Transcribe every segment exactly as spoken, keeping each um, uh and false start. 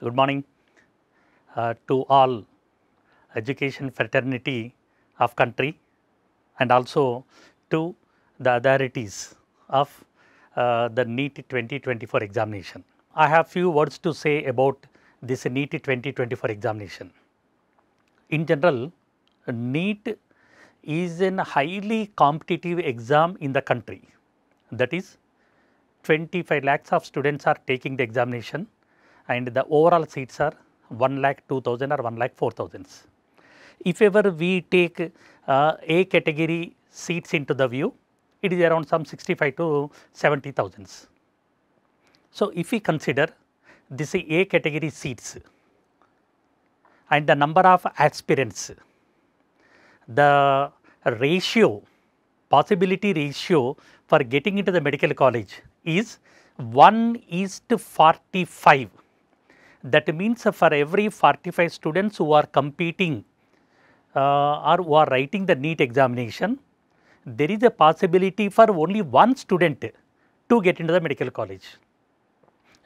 Good morning uh, to all education fraternity of country and also to the authorities of uh, the NEET twenty twenty-four examination. I have few words to say about this NEET twenty twenty-four examination. In general, NEET is a highly competitive exam in the country, that is twenty-five lakhs of students are taking the examination and the overall seats are one lakh two thousand or one lakh four thousand. If ever we take uh, A category seats into the view, it is around some sixty-five to seventy thousand. So, if we consider this A category seats and the number of aspirants, the ratio, possibility ratio for getting into the medical college is one is to forty-five. That means for every forty-five students who are competing uh, or who are writing the NEET examination, there is a possibility for only one student to get into the medical college.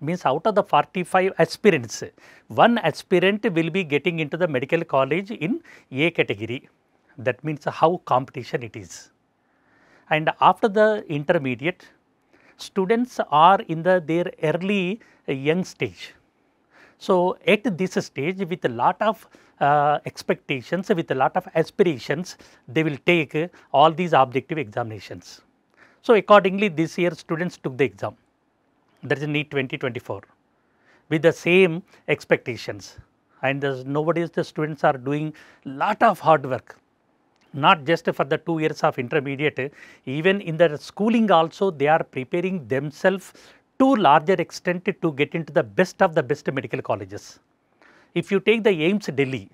Means out of the forty-five aspirants, one aspirant will be getting into the medical college in A category. That means how competition it is. And after the intermediate, students are in the their early uh, young stage. So, at this stage with a lot of uh, expectations, with a lot of aspirations, they will take uh, all these objective examinations. So, accordingly this year students took the exam, that is NEET twenty twenty-four, with the same expectations, and nowadays the students are doing lot of hard work. Not just for the two years of intermediate, even in their schooling also they are preparing themselves to larger extent to get into the best of the best medical colleges. If you take the AIIMS Delhi,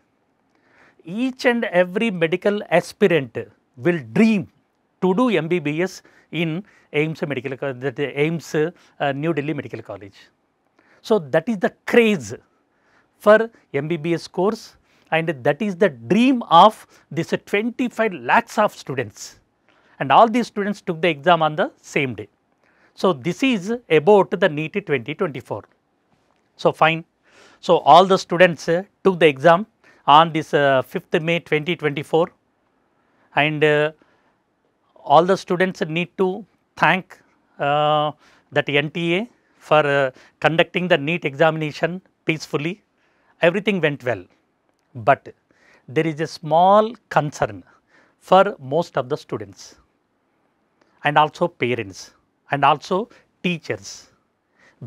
each and every medical aspirant will dream to do M B B S in AIIMS Medical College, that is AIIMS uh, New Delhi Medical College. So that is the craze for M B B S course. And that is the dream of this twenty-five lakhs of students, and all these students took the exam on the same day. So, this is about the NEET twenty twenty-four. So, fine. So, all the students uh, took the exam on this uh, fifth May twenty twenty-four, and uh, all the students need to thank uh, that N T A for uh, conducting the NEET examination peacefully. Everything went well. But there is a small concern for most of the students and also parents and also teachers,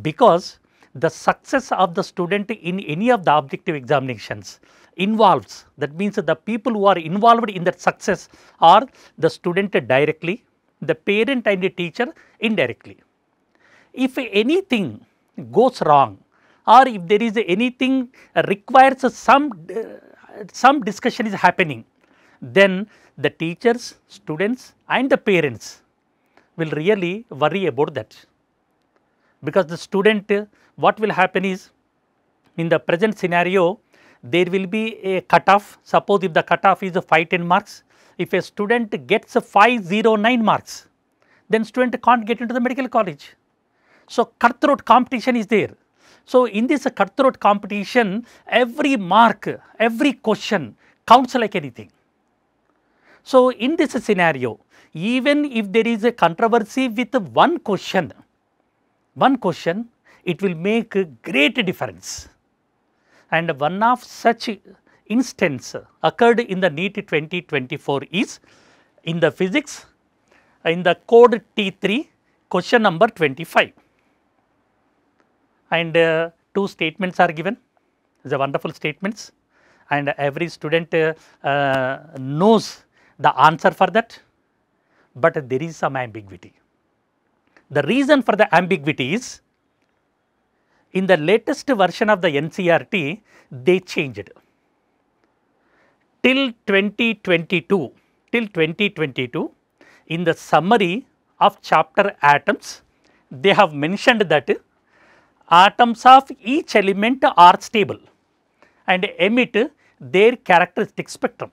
because the success of the student in any of the objective examinations involves, that means the people who are involved in that success are the student directly, the parent and the teacher indirectly. If anything goes wrong, or if there is anything requires some, uh, some discussion is happening, then the teachers, students and the parents will really worry about that. Because the student, uh, what will happen is, in the present scenario, there will be a cutoff. Suppose if the cutoff is five ten marks, if a student gets five oh nine marks, then student can't get into the medical college. So, cutthroat competition is there. So, in this cutthroat competition, every mark, every question counts like anything. So, in this scenario, even if there is a controversy with one question, one question, it will make a great difference. And one of such instance occurred in the NEET twenty twenty-four is in the physics, in the code T three, question number twenty-five. And uh, two statements are given, the wonderful statements, and every student uh, uh, knows the answer for that, but there is some ambiguity. The reason for the ambiguity is, in the latest version of the N C E R T, they changed. Till twenty twenty-two, till twenty twenty-two, in the summary of chapter atoms, they have mentioned that atoms of each element are stable and emit their characteristic spectrum.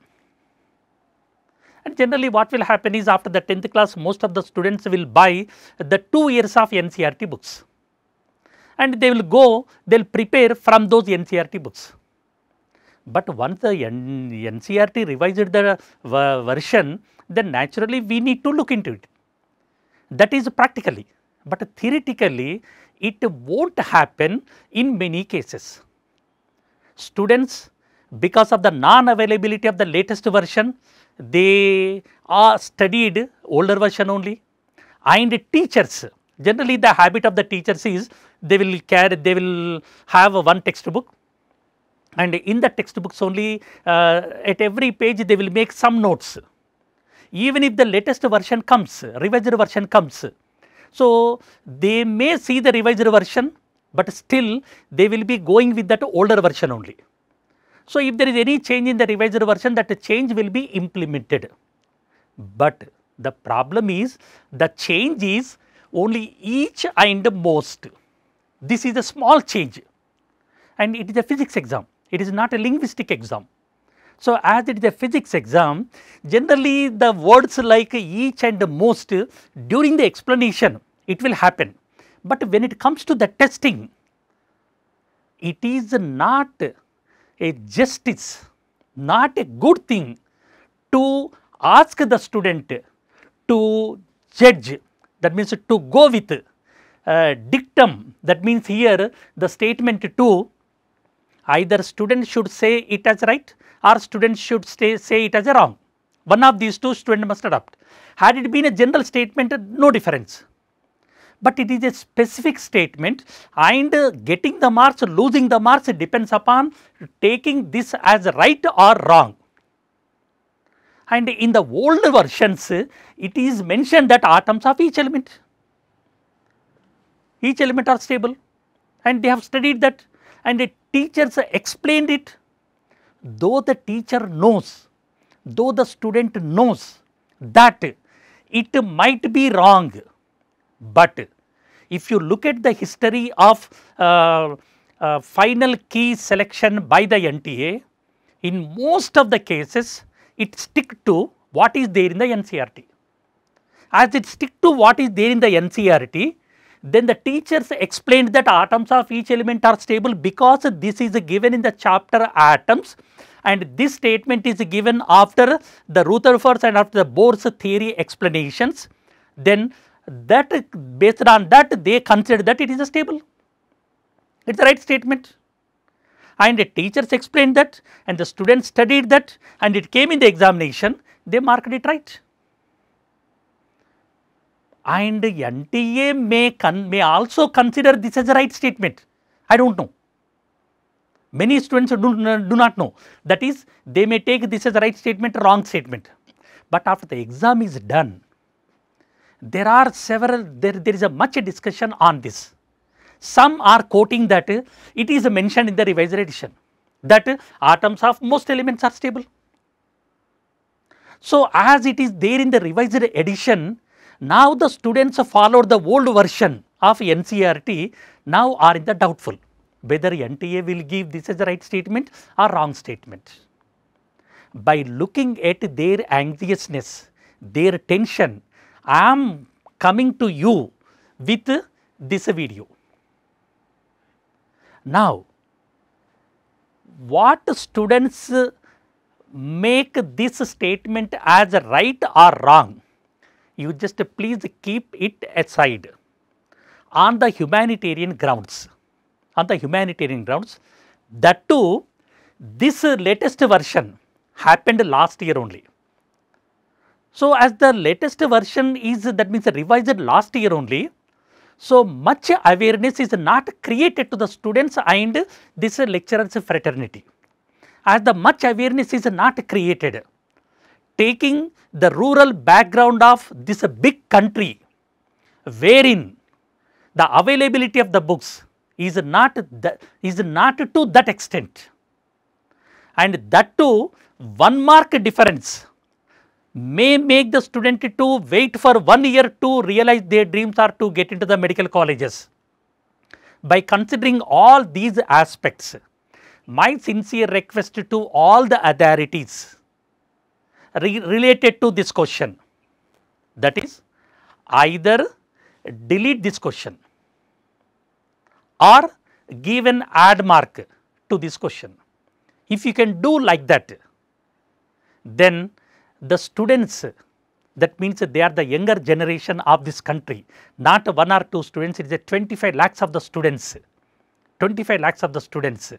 And generally what will happen is, after the tenth class most of the students will buy the two years of N C E R T books, and they will go, they will prepare from those N C E R T books. But once the N C E R T revised the uh, version, then naturally we need to look into it. That is practically, but theoretically it won't happen in many cases. Students, because of the non-availability of the latest version, they are studied older version only, and teachers, generally the habit of the teachers is they will carry, they will have one textbook, and in the textbooks only uh, at every page they will make some notes. Even if the latest version comes, revised version comes, so they may see the revised version, but still they will be going with that older version only. So, if there is any change in the revised version, that change will be implemented. But the problem is, the change is only each and most. This is a small change, and it is a physics exam, it is not a linguistic exam. So, as it is a physics exam, generally the words like each and most during the explanation, it will happen. But when it comes to the testing, it is not a justice, not a good thing to ask the student to judge, that means to go with uh, dictum, that means here the statement to, either student should say it as right or student should stay, say it as a wrong. One of these two, student must adopt. Had it been a general statement, no difference. But it is a specific statement, and uh, getting the marks, losing the marks depends upon taking this as right or wrong. And in the old versions, it is mentioned that atoms of each element, each element are stable, and they have studied that, and the teachers explained it. Though the teacher knows, though the student knows that it might be wrong, but if you look at the history of uh, uh, final key selection by the N T A, in most of the cases it sticks to what is there in the N C E R T. As it sticks to what is there in the N C E R T, then the teachers explained that atoms of each element are stable because this is given in the chapter atoms, and this statement is given after the Rutherford's and after the Bohr's theory explanations. Then that based on that they consider that it is a stable, it is the right statement, and the teachers explained that, and the students studied that, and it came in the examination, they marked it right. And N T A may, con may also consider this as a right statement, I do not know. Many students do, do not know, that is they may take this as a right statement, wrong statement. But after the exam is done, there are several, there, there is a much discussion on this. Some are quoting that uh, it is mentioned in the revised edition that uh, atoms of most elements are stable. So, as it is there in the revised edition, now the students followed the old version of N C E R T, now are in the doubtful whether N T A will give this as the right statement or wrong statement. By looking at their anxiousness, their tension, I am coming to you with this video. Now, what students make this statement as right or wrong? You just please keep it aside on the humanitarian grounds, on the humanitarian grounds, that too this latest version happened last year only. So, as the latest version is, that means revised last year only, so much awareness is not created to the students and this lecturer's fraternity. As the much awareness is not created, taking the rural background of this big country, wherein the availability of the books is not, the, is not to that extent, and that too one mark difference may make the student to wait for one year to realize their dreams or to get into the medical colleges. By considering all these aspects, my sincere request to all the authorities re related to this question, that is, either delete this question or give an add mark to this question. If you can do like that, then the students, that means they are the younger generation of this country, not one or two students, it is a twenty-five lakhs of the students, twenty-five lakhs of the students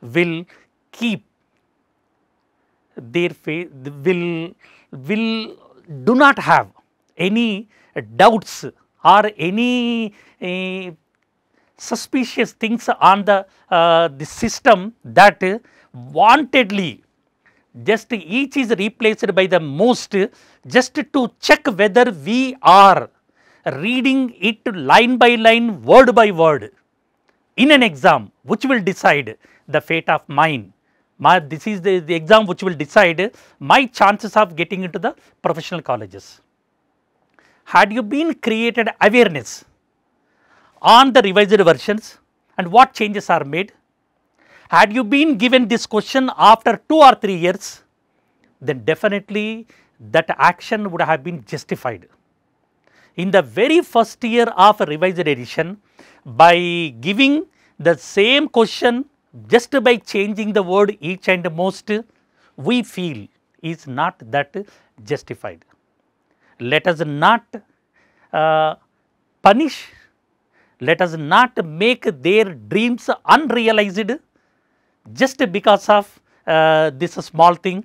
will keep their faith, will, will do not have any doubts or any uh, suspicious things on the, uh, the system that uh, wantedly just each is replaced by the most just to check whether we are reading it line by line, word by word in an exam which will decide the fate of mine. My, this is the, the exam which will decide my chances of getting into the professional colleges. Had you been created awareness on the revised versions and what changes are made, had you been given this question after two or three years, then definitely that action would have been justified. In the very first year of a revised edition, by giving the same question just by changing the word each and most, we feel is not that justified. Let us not uh, punish, let us not make their dreams unrealized just because of uh, this small thing.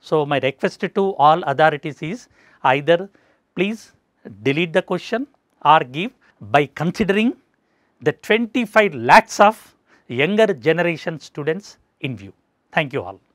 So, my request to all authorities is either please delete the question or give by considering the twenty-five lakhs of younger generation students in view. Thank you all.